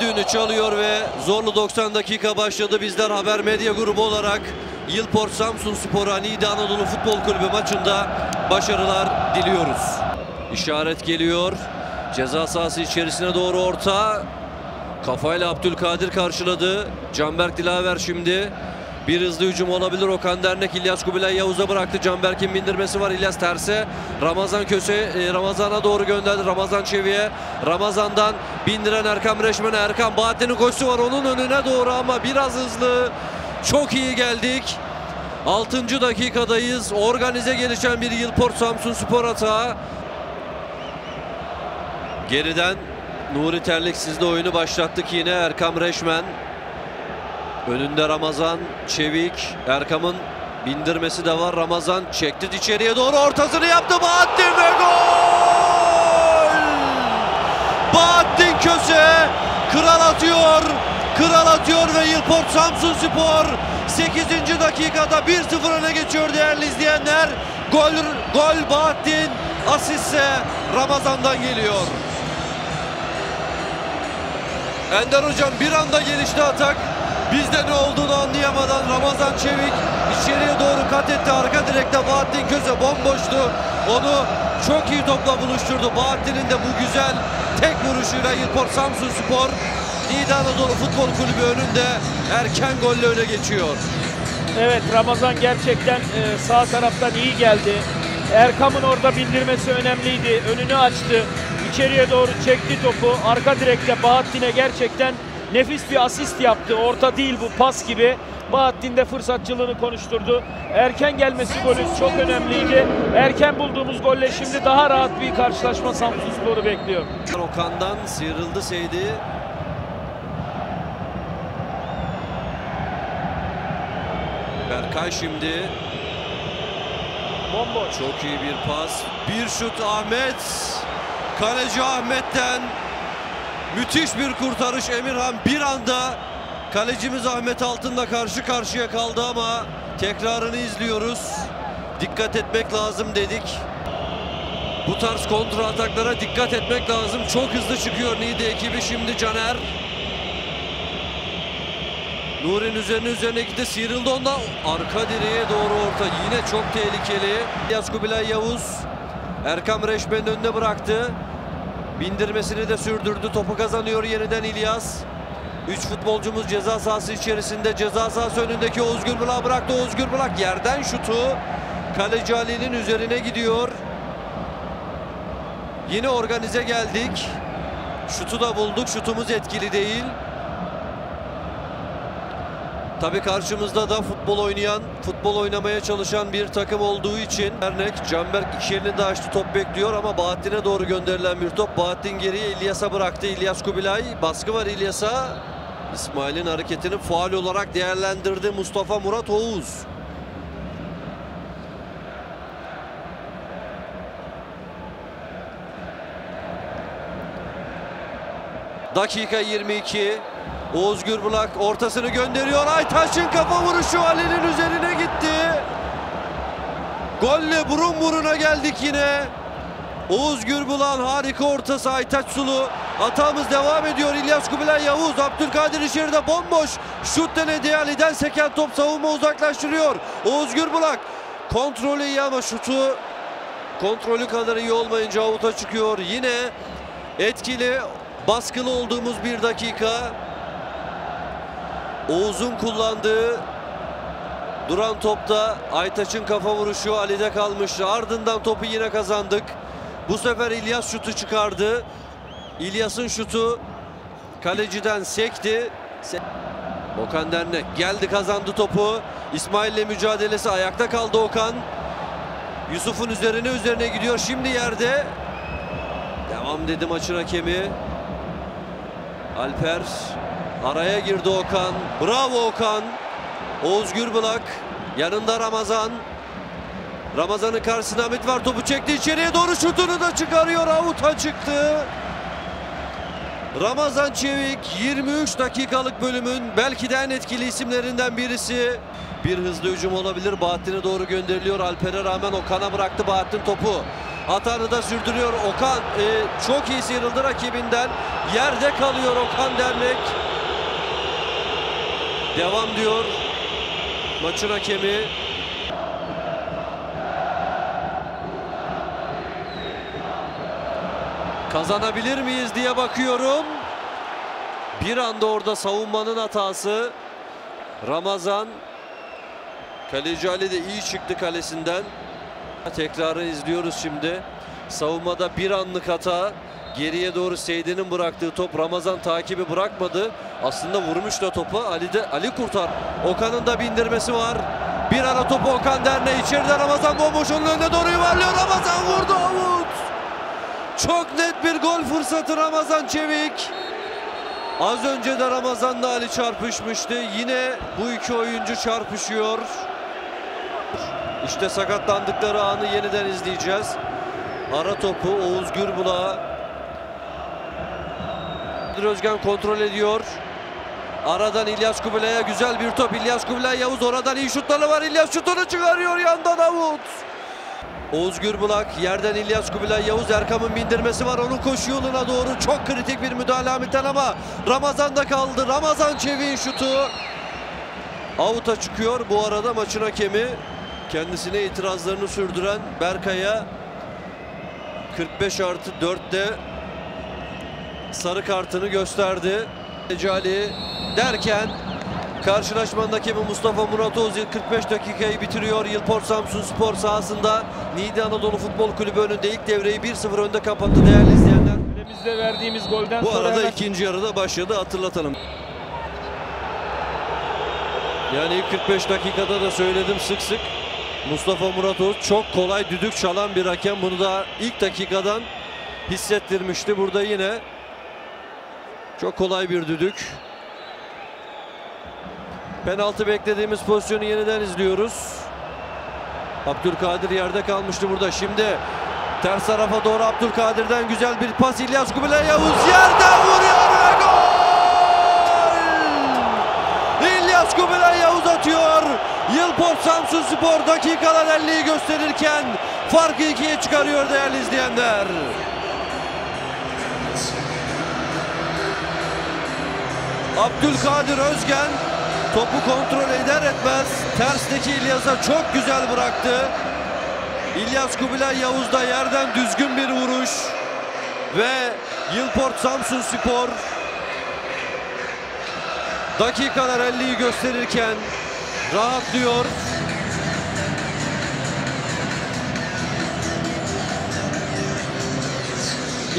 düdüğünü çalıyor ve zorlu 90 dakika başladı. Bizler Haber Medya Grubu olarak Yılport Samsun Spor'a Niğde Anadolu Futbol Kulübü maçında başarılar diliyoruz. İşaret geliyor. Ceza sahası içerisine doğru orta. Kafayla Abdülkadir karşıladı. Canberk Dilaver şimdi. Bir hızlı hücum olabilir. Okan Dernek İlyas Kubilay Yavuz'a bıraktı. Canberk'in bindirmesi var. İlyas terse. Ramazan Köse Ramazan'a doğru gönderdi. Ramazan Çevik'e. Ramazan'dan bindiren Erkan Reşmen'e. Erkan Bahattin'in koşusu var. Onun önüne doğru ama biraz hızlı. Çok iyi geldik. 6. dakikadayız. Organize gelişen bir Yılport Samsun Spor atağı. Geriden Nuri Terliksiz de oyunu başlattık yine. Erkan Reşmen. Önünde Ramazan Çevik. Erkam'ın bindirmesi de var. Ramazan çekti içeriye doğru, ortasını yaptı. Bahattin ve gol! Bahattin Köse kral atıyor ve Yılport Samsun Spor 8. dakikada 1-0 öne geçiyor değerli izleyenler. Gol Bahattin, asistse Ramazan'dan geliyor. Ender hocam bir anda gelişti atak. Bizde ne olduğunu anlayamadan Ramazan Çevik içeriye doğru kat etti. Arka direkte Bahattin Köse bomboştu. Onu çok iyi topla buluşturdu. Bahattin'in de bu güzel tek vuruşuyla Yılport Samsun Spor Niğde Anadolu Futbol Kulübü önünde erken golle öne geçiyor. Evet, Ramazan gerçekten sağ taraftan iyi geldi. Erkam'ın orada bindirmesi önemliydi. Önünü açtı. İçeriye doğru çekti topu. Arka direkte Bahattin'e gerçekten nefis bir asist yaptı. Orta değil bu, pas gibi. Bahattin de fırsatçılığını konuşturdu. Erken gelmesi golü çok önemliydi. Erken bulduğumuz golle şimdi daha rahat bir karşılaşma Samsunspor'u bekliyor. Okan'dan sıyrıldı Seydi. Berkay şimdi. Bomboş. Çok iyi bir pas. Bir şut Ahmet. Kaleci Ahmet'ten. Müthiş bir kurtarış. Emirhan bir anda kalecimiz Ahmet Altın'la karşı karşıya kaldı ama tekrarını izliyoruz. Dikkat etmek lazım dedik. Bu tarz kontra ataklara dikkat etmek lazım. Çok hızlı çıkıyor Niğde ekibi. Şimdi Caner. Nuri'nin üzerine gitti. Sıyrıldı ondan. Arka direğe doğru orta. Yine çok tehlikeli. İlyas Kubilay Yavuz. Erkan Reşmen'in önüne bıraktı. Bindirmesini de sürdürdü. Topu kazanıyor yeniden İlyas. 3 futbolcumuz ceza sahası içerisinde. Ceza sahası önündeki Oğuz Gürbulak'a bıraktı. Oğuz Gürbulak yerden şutu. Kaleci Ali'nin üzerine gidiyor. Yine organize geldik. Şutu da bulduk. Şutumuz etkili değil. Tabii karşımızda da futbol oynamaya çalışan bir takım olduğu için Canberk iki elini de açtı, top bekliyor ama Bahattin'e doğru gönderilen bir top. Bahattin geriye İlyas'a bıraktı. İlyas Kubilay, baskı var İlyas'a. İsmail'in hareketini faul olarak değerlendirdi Mustafa Murat Oğuz. Dakika 22. Oğuz Gürbulak ortasını gönderiyor. Aytaç'ın kafa vuruşu Ali'nin üzerine gitti. Golle burun buruna geldik yine. Oğuz Gürbulak'ın harika ortası Aytaç Sulu. Atağımız devam ediyor. İlyas Kubilay Yavuz. Abdülkadir içeride bomboş. Şut denedi. Ali'den seken top savunma uzaklaştırıyor. Oğuz Gürbulak kontrolü iyi ama şutu kontrolü kadar iyi olmayınca avuta çıkıyor. Yine etkili, baskılı olduğumuz bir dakika. Oğuz'un kullandığı duran topta Aytaç'ın kafa vuruşu Ali'de kalmıştı. Ardından topu yine kazandık. Bu sefer İlyas şutu çıkardı. İlyas'ın şutu kaleciden sekti. Okan Dernek geldi, kazandı topu. İsmail'le mücadelesi, ayakta kaldı Okan. Yusuf'un üzerine gidiyor. Şimdi yerde. Devam dedi maçın hakemi. Alper. Araya girdi Okan. Bravo Okan. Oğuz Gürbulak. Yanında Ramazan. Ramazan'ın karşısında Ahmet var. Topu çekti içeriye doğru. Şutunu da çıkarıyor. Avuta çıktı. Ramazan Çevik 23 dakikalık bölümün belki de en etkili isimlerinden birisi. Bir hızlı hücum olabilir. Bahattin'e doğru gönderiliyor. Alper'e rağmen Okan'a bıraktı Bahattin topu. Hatanı da sürdürüyor Okan. Çok iyi sıyrıldı rakibinden. Yerde kalıyor Okan Dernek. Devam diyor maçın hakemi. Kazanabilir miyiz diye bakıyorum. Bir anda orada savunmanın hatası. Ramazan. Kaleci Ali de iyi çıktı kalesinden. Tekrarı izliyoruz şimdi. Savunmada bir anlık hata. Geriye doğru Seydi'nin bıraktığı top. Ramazan takibi bırakmadı. Aslında vurmuş da topu. Ali kurtar. Okan'ın da bindirmesi var. Bir ara topu Okan Derneği içeride. Ramazan bomboş, onun önüne doğru yuvarlıyor. Ramazan vurdu. Avut. Çok net bir gol fırsatı Ramazan Çevik. Az önce de Ramazan'la Ali çarpışmıştı. Yine bu iki oyuncu çarpışıyor. İşte sakatlandıkları anı yeniden izleyeceğiz. Ara topu Oğuz Gürbulak'a. Özgen kontrol ediyor. Aradan İlyas Kubilay'a güzel bir top. İlyas Kubilay Yavuz, oradan iyi şutları var. İlyas şutunu çıkarıyor, yandan avut. Oğuz Gürbulak, yerden İlyas Kubilay Yavuz. Erkam'ın bindirmesi var, onun koşu yoluna doğru çok kritik bir müdahale Ahmet'ten, ama Ramazan'da kaldı. Ramazan Çevik'in şutu avuta çıkıyor. Bu arada maçın hakemi kendisine itirazlarını sürdüren Berkay'a 45+4'te sarı kartını gösterdi. Ecali derken karşılaşmanın hakemi Mustafa Murat Oğuz 45 dakikayı bitiriyor. Yılport Samsun Spor sahasında Niğde Anadolu Futbol Kulübü önünde ilk devreyi 1-0 önde kapattı değerli izleyenler. Önümüzde verdiğimiz golden sonra arada ikinci yarıda başladı, hatırlatalım. Yani ilk 45 dakikada da söyledim sık sık. Mustafa Murat Oğuz çok kolay düdük çalan bir hakem. Bunu da ilk dakikadan hissettirmişti. Burada yine çok kolay bir düdük. Penaltı beklediğimiz pozisyonu yeniden izliyoruz. Abdülkadir yerde kalmıştı burada. Şimdi ters tarafa doğru Abdülkadir'den güzel bir pas. İlyas Kubilay Yavuz yerden vuruyor ve gol! İlyas Kubilay Yavuz atıyor. Yılport Samsun Spor dakikalar 50'yi gösterirken farkı 2'ye çıkarıyor değerli izleyenler. Abdülkadir Özgen topu kontrol eder etmez tersteki İlyas'a çok güzel bıraktı. İlyas Kubilay Yavuz da yerden düzgün bir vuruş ve Yılport Samsun Spor dakikalar 50'yi gösterirken rahatlıyor.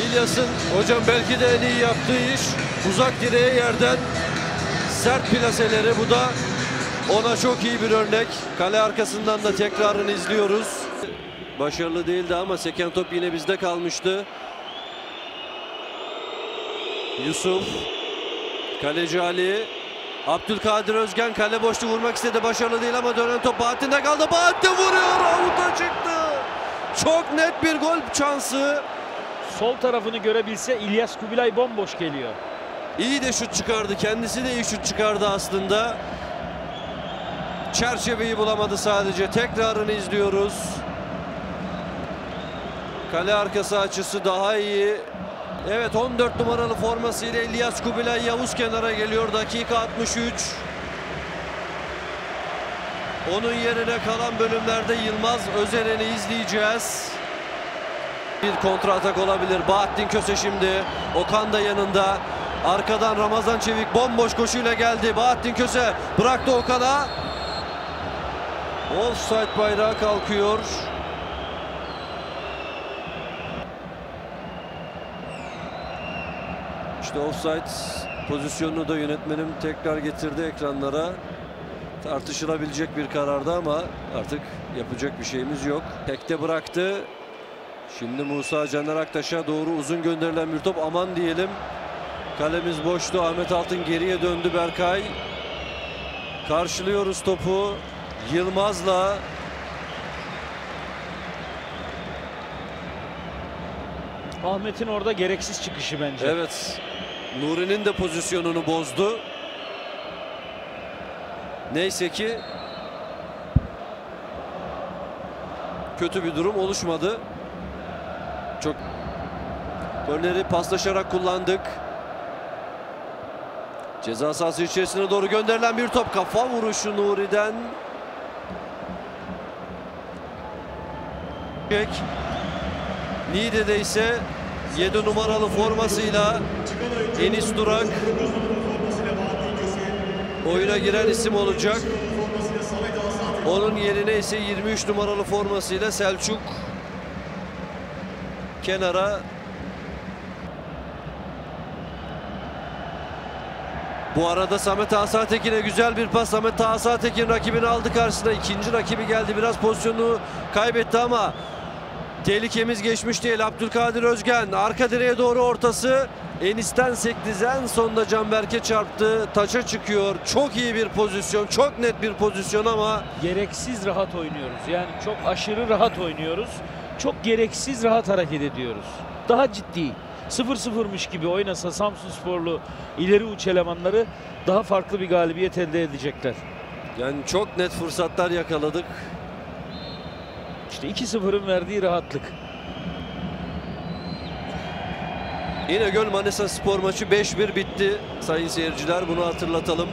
İlyas'ın hocam belki de en iyi yaptığı iş uzak direğe yerden sert plaseleri, bu da ona çok iyi bir örnek. Kale arkasından da tekrarını izliyoruz. Başarılı değildi ama seken top yine bizde kalmıştı. Yusuf, kaleci Ali, Abdülkadir Özgen kale boşluğu vurmak istedi, başarılı değil ama dönen top Bahattin'de kaldı. Bahattin vuruyor, avuta çıktı. Çok net bir gol şansı. Sol tarafını görebilse İlyas Kubilay bomboş geliyor. İyi de şut çıkardı. Kendisi de iyi şut çıkardı aslında. Çerçeveyi bulamadı sadece. Tekrarını izliyoruz. Kale arkası açısı daha iyi. Evet, 14 numaralı formasıyla İlyas Kubilay Yavuz kenara geliyor. Dakika 63. Onun yerine kalan bölümlerde Yılmaz Özen'i izleyeceğiz. Bir kontratak olabilir. Bahattin Köse şimdi. Okan da yanında. Arkadan Ramazan Çevik bomboş koşuyla geldi. Bahattin Köse bıraktı Okan'a. Offside bayrağı kalkıyor. İşte offside pozisyonunu da yönetmenim tekrar getirdi ekranlara. Tartışılabilecek bir karardı ama artık yapacak bir şeyimiz yok. Tekte bıraktı. Şimdi Musa Caner Aktaş'a doğru uzun gönderilen bir top. Aman diyelim. Kalemiz boştu. Ahmet Altın geriye döndü. Berkay. Karşılıyoruz topu. Yılmaz'la. Ahmet'in orada gereksiz çıkışı bence. Evet. Nuri'nin de pozisyonunu bozdu. Neyse ki kötü bir durum oluşmadı. Çok golleri paslaşarak kullandık. Ceza sahası içerisine doğru gönderilen bir top. Kafa vuruşu Nuri'den. Niğde'de ise 7 numaralı formasıyla Deniz Durak oyuna giren isim olacak. Onun yerine ise 23 numaralı formasıyla Selçuk kenara. Bu arada Samet Asatekin'e güzel bir pas. Samet Asatekin rakibini aldı karşısına. İkinci rakibi geldi. Biraz pozisyonunu kaybetti ama tehlikemiz geçmiş değil. Abdülkadir Özgen arka direğe doğru ortası. Enis'ten sekti. En sonunda Canberk'e çarptı. Taça çıkıyor. Çok iyi bir pozisyon. Çok net bir pozisyon ama gereksiz rahat oynuyoruz. Yani çok aşırı rahat oynuyoruz. Çok gereksiz rahat hareket ediyoruz. Daha ciddi. 0-0'mış gibi oynasa Samsun Sporlu ileri uç elemanları daha farklı bir galibiyet elde edecekler. Yani çok net fırsatlar yakaladık. İşte 2-0'ın verdiği rahatlık. İnegöl Manisa Spor maçı 5-1 bitti. Sayın seyirciler, bunu hatırlatalım.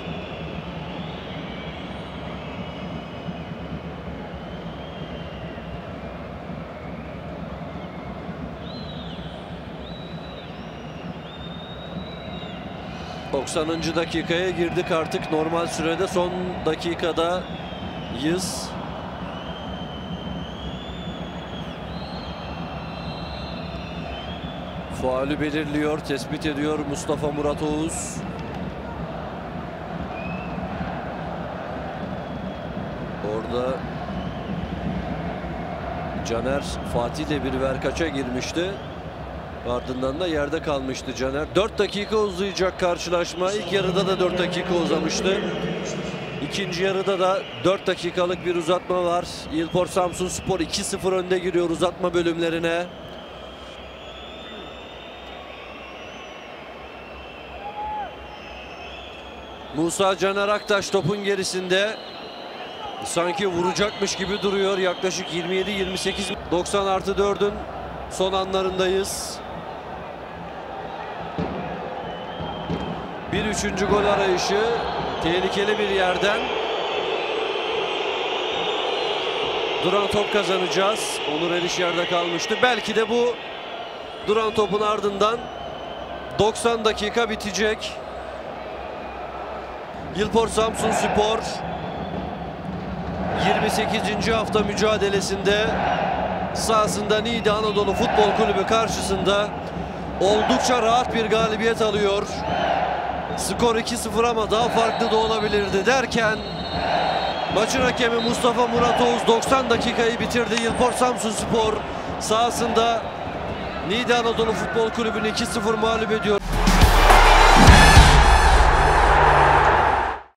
...90. dakikaya girdik artık. Normal sürede son dakikadayız. Faulü belirliyor, tespit ediyor Mustafa Murat Oğuz. Orada Caner Fatih'le bir verkaça girmişti. Ardından da yerde kalmıştı Caner. 4 dakika uzayacak karşılaşma. İlk yarıda da 4 dakika uzamıştı. İkinci yarıda da 4 dakikalık bir uzatma var. Yılport Samsun Spor 2-0 önde giriyor uzatma bölümlerine. Musa Caner Aktaş topun gerisinde. Sanki vuracakmış gibi duruyor. Yaklaşık 27-28. 90+4'ün son anlarındayız. Bir üçüncü gol arayışı. Tehlikeli bir yerden. Duran top kazanacağız. Onur Eriş yerde kalmıştı. Belki de bu duran topun ardından 90 dakika bitecek. Yılport Samsun Spor 28. hafta mücadelesinde sahasında Niğde Anadolu Futbol Kulübü karşısında oldukça rahat bir galibiyet alıyor. Skor 2-0 ama daha farklı da olabilirdi derken maçın hakemi Mustafa Murat Oğuz 90 dakikayı bitirdi. Yılport Samsun Spor sahasında Niğde Anadolu Futbol Kulübü'nü 2-0 mağlup ediyor.